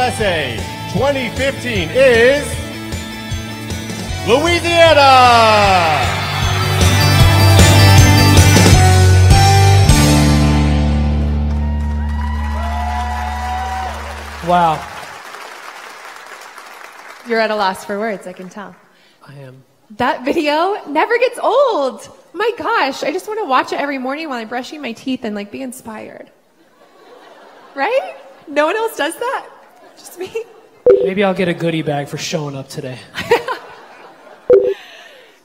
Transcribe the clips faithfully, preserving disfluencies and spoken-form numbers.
U S A twenty fifteen is Louisiana. Wow. You're at a loss for words, I can tell. I am. That video never gets old. My gosh, I just want to watch it every morning while I'm brushing my teeth and like be inspired. Right? No one else does that? Just me? Maybe I'll get a goodie bag for showing up today.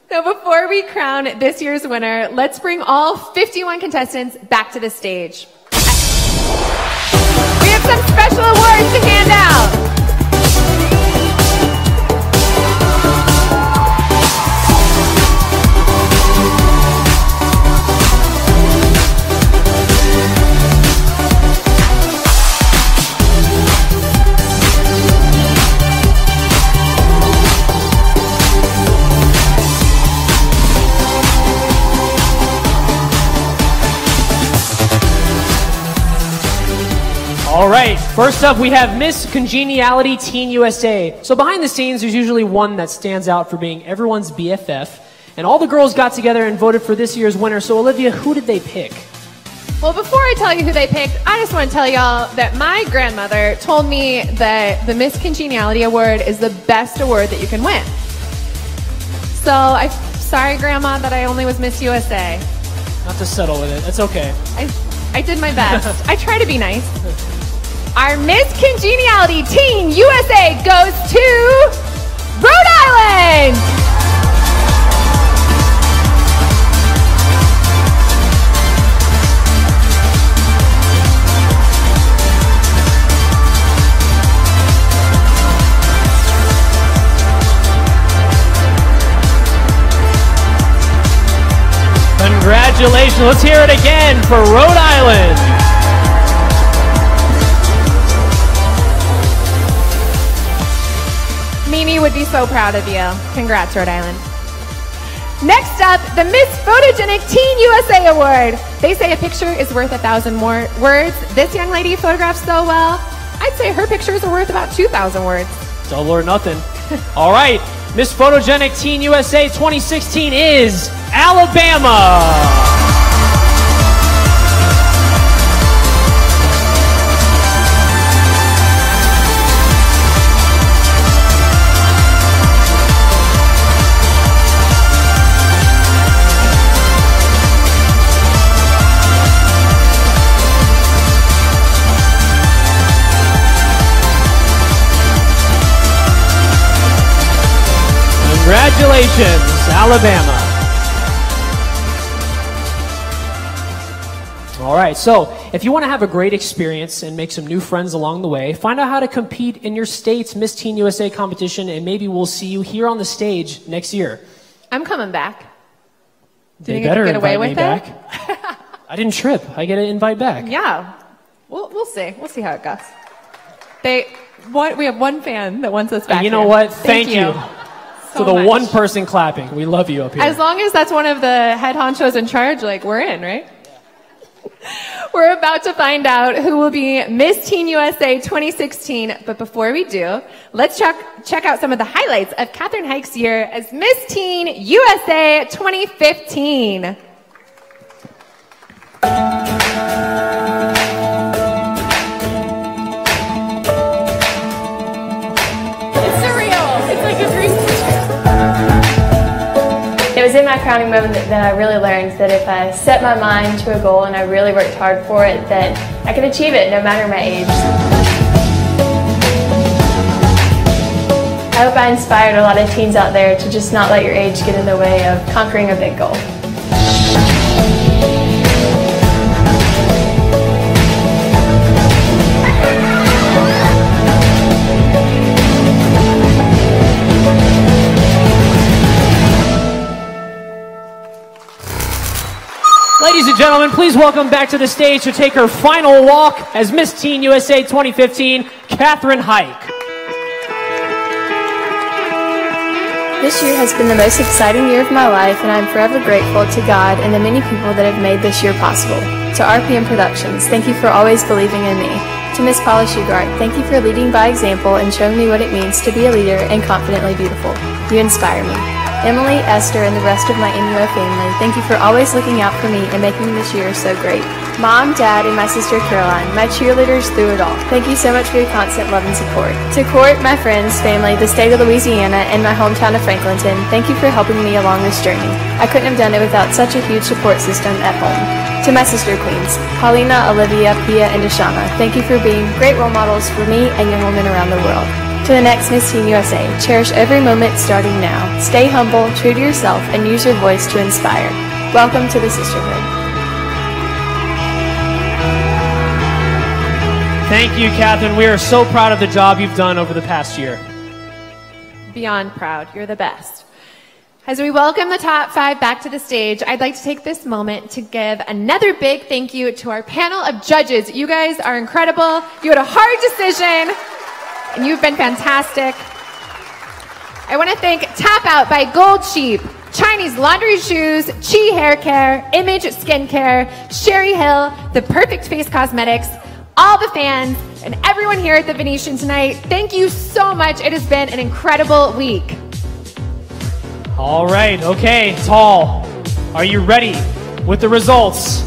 So before we crown this year's winner, let's bring all fifty-one contestants back to the stage. We have some special awards to hand out. All right, first up we have Miss Congeniality Teen U S A. So behind the scenes, there's usually one that stands out for being everyone's B F F. And all the girls got together and voted for this year's winner. So Olivia, who did they pick? Well, before I tell you who they picked, I just want to tell y'all that my grandmother told me that the Miss Congeniality Award is the best award that you can win. So I'm sorry, Grandma, that I only was Miss U S A. Not to settle with it, that's okay. I, I did my best. I try to be nice. Our Miss Congeniality Teen U S A goes to Rhode Island! Congratulations, let's hear it again for Rhode Island! Mimi would be so proud of you. Congrats, Rhode Island. Next up, the Miss Photogenic Teen U S A Award. They say a picture is worth a thousand more words. This young lady photographs so well, I'd say her pictures are worth about two thousand words. Double or nothing. All right, Miss Photogenic Teen U S A twenty sixteen is Alabama. Congratulations, Alabama. All right, so if you want to have a great experience and make some new friends along the way, find out how to compete in your state's Miss Teen U S A competition, and maybe we'll see you here on the stage next year. I'm coming back. Do they you better get away with it? Back. I didn't trip. I get an invite back. Yeah, we'll, we'll see. We'll see how it goes. They, what, we have one fan that wants us back. And you know here. What? Thank, Thank you. you. So the much. One person clapping, we love you up here. As long as that's one of the head honchos in charge, like, we're in, right? Yeah. We're about to find out who will be Miss Teen U S A twenty sixteen. But before we do, let's check, check out some of the highlights of Katherine Haik's year as Miss Teen U S A twenty fifteen. It was in my crowning moment that, that I really learned that if I set my mind to a goal and I really worked hard for it, that I could achieve it no matter my age. I hope I inspired a lot of teens out there to just not let your age get in the way of conquering a big goal. Ladies and gentlemen, please welcome back to the stage to take her final walk as Miss Teen U S A twenty fifteen, Katherine Haik. This year has been the most exciting year of my life, and I'm forever grateful to God and the many people that have made this year possible. To R P M Productions, thank you for always believing in me. To Miss Paula Shugart, thank you for leading by example and showing me what it means to be a leader and confidently beautiful. You inspire me. Emily, Esther, and the rest of my M U O family, thank you for always looking out for me and making this year so great. Mom, Dad, and my sister Caroline, my cheerleaders through it all. Thank you so much for your constant love and support. To Court, my friends, family, the state of Louisiana, and my hometown of Franklinton, thank you for helping me along this journey. I couldn't have done it without such a huge support system at home. To my sister queens, Paulina, Olivia, Pia, and Deshauna, thank you for being great role models for me and young women around the world. To the next Miss Teen U S A, cherish every moment starting now. Stay humble, true to yourself, and use your voice to inspire. Welcome to the sisterhood. Thank you, Katherine. We are so proud of the job you've done over the past year. Beyond proud. You're the best. As we welcome the top five back to the stage, I'd like to take this moment to give another big thank you to our panel of judges. You guys are incredible. You had a hard decision, and you've been fantastic. I want to thank Tap Out by Gold Cheap, Chinese Laundry Shoes, Chi Hair Care, Image Skincare, Sherry Hill, the Perfect Face Cosmetics, all the fans, and everyone here at the Venetian tonight. Thank you so much. It has been an incredible week. All right, okay, Tal, are you ready with the results?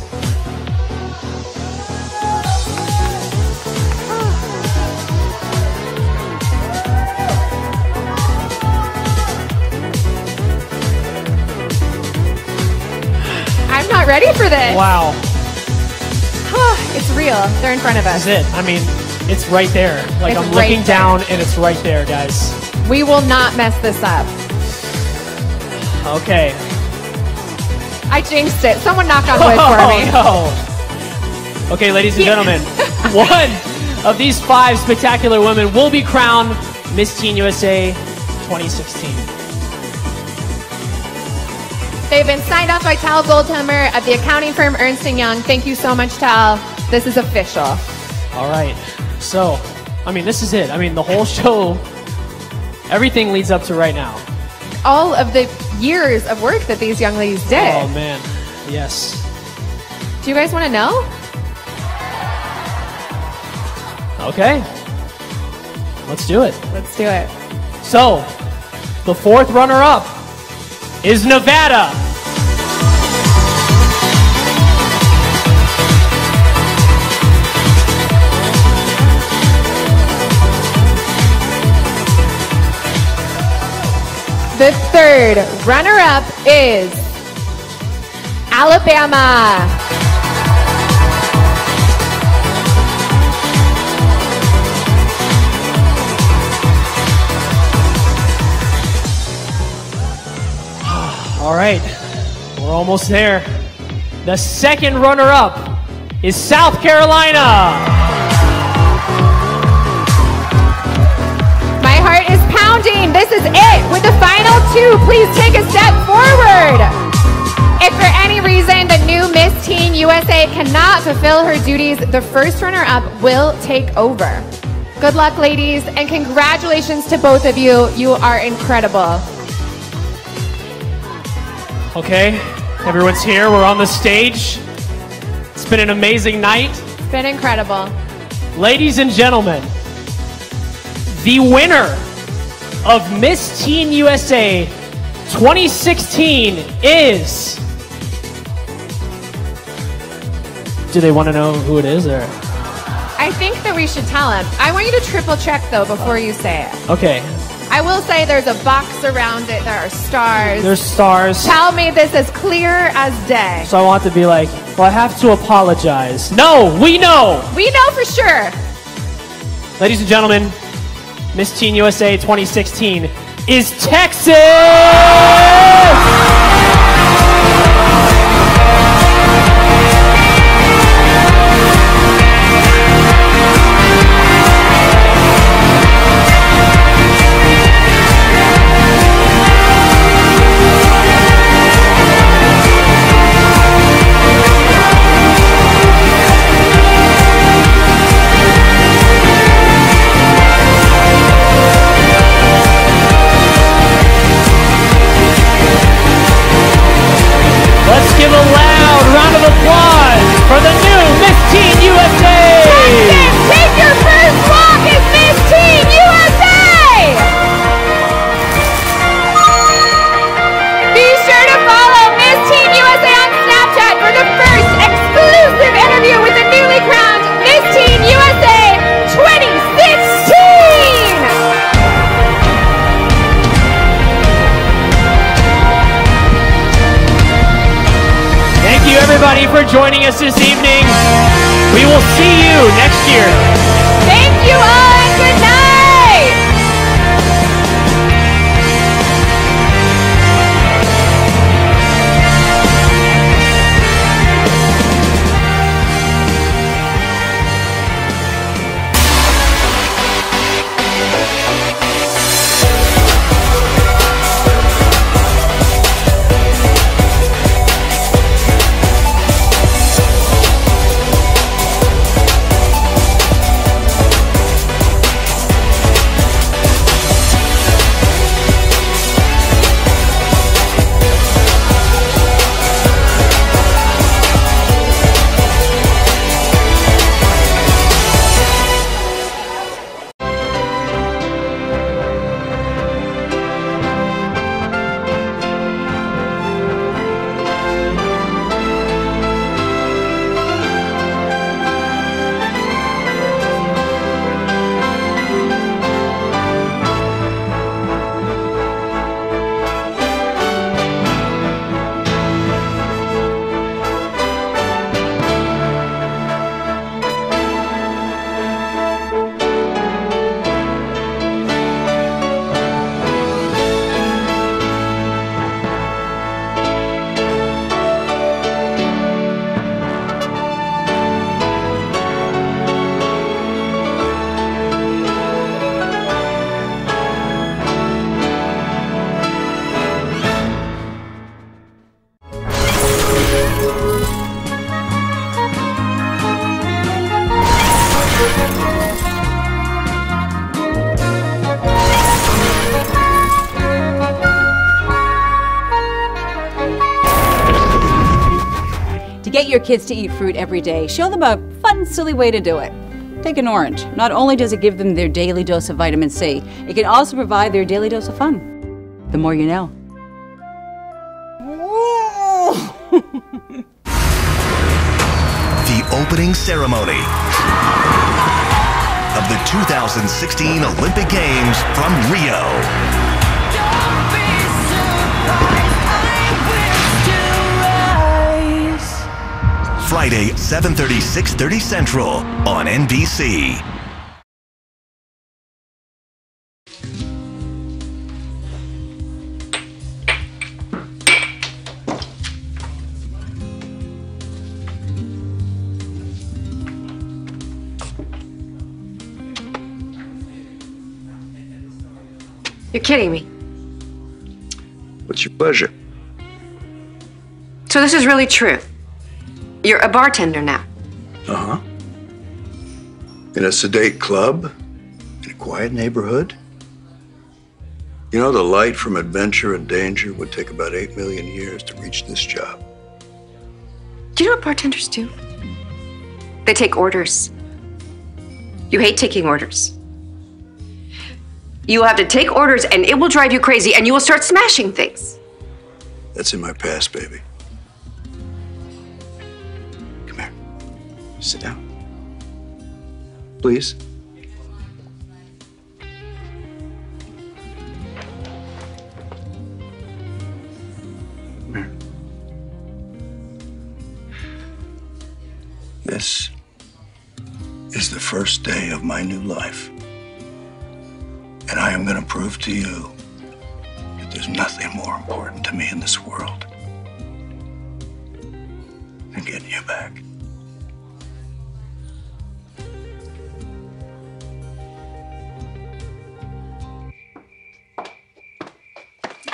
I'm not ready for this. Wow. It's real. They're in front of us. That's it. I mean, it's right there. Like, it's I'm right looking there. down, and it's right there, guys. We will not mess this up. Okay. I jinxed it. Someone knocked on wood oh, for me. No. Okay, ladies and gentlemen, one of these five spectacular women will be crowned Miss Teen U S A twenty sixteen. They've been signed off by Tal Goldhammer of the accounting firm Ernst and Young. Thank you so much, Tal. This is official. All right. So, I mean, this is it. I mean, the whole show, everything leads up to right now. All of the years of work that these young ladies did. Oh, man. Yes. Do you guys want to know? Okay. Let's do it. Let's do it. So, the fourth runner-up is Nevada. The third runner-up is Alabama. All right, we're almost there. The second runner-up is South Carolina. My heart is pounding. This is it. With the final two, please take a step forward. If for any reason the new Miss Teen U S A cannot fulfill her duties, the first runner-up will take over. Good luck, ladies, and congratulations to both of you. You are incredible. Okay, everyone's here. We're on the stage. It's been an amazing night. It's been incredible. Ladies and gentlemen, the winner of Miss Teen U S A twenty sixteen is... Do they want to know who it is? Or? I think that we should tell them. I want you to triple check, though, before you say it. Okay. I will say there's a box around it. There are stars. There's stars. Tell me this as clear as day. So I want to be like, well, I have to apologize. No, we know. We know for sure. Ladies and gentlemen, Miss Teen U S A twenty sixteen is Texas. joining us this evening. We will see you next year. Thank you all, and good night. Your kids to eat fruit every day, show them a fun, silly way to do it. Take an orange. Not only does it give them their daily dose of vitamin C, it can also provide their daily dose of fun. The more you know. The opening ceremony of the two thousand sixteen Olympic Games from Rio. Friday, seven thirty, six thirty Central on N B C. You're kidding me. What's your pleasure? So this is really true. You're a bartender now. Uh-huh. In a sedate club, in a quiet neighborhood. You know, the light from adventure and danger would take about eight million years to reach this job. Do you know what bartenders do? They take orders. You hate taking orders. You will have to take orders and it will drive you crazy and you will start smashing things. That's in my past, baby. Sit down. Please. Come here. This is the first day of my new life. And I am going to prove to you that there's nothing more important to me in this world than getting you back.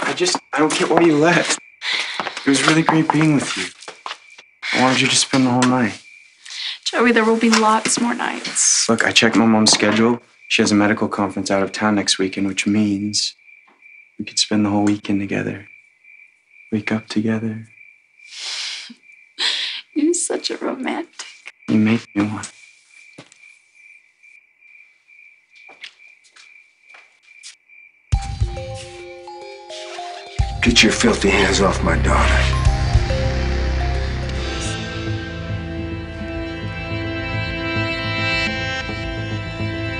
I just, I don't get why you left. It was really great being with you. I wanted you to spend the whole night. Joey, there will be lots more nights. Look, I checked my mom's schedule. She has a medical conference out of town next weekend, which means we could spend the whole weekend together. Wake up together. You're such a romantic. You make me one. Get your filthy hands off my daughter.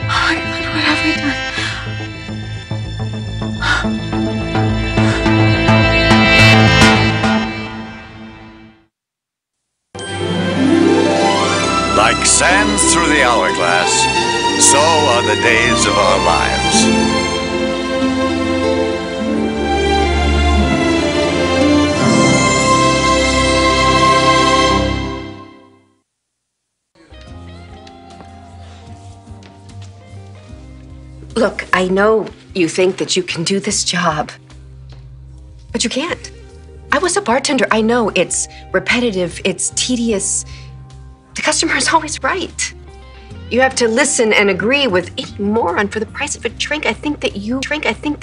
Oh my God, what have we done? hourglass, so are the days of our lives. Look, I know you think that you can do this job, but you can't. I was a bartender. I know it's repetitive, it's tedious. The customer is always right. You have to listen and agree with any moron for the price of a drink. I think that you drink. I think that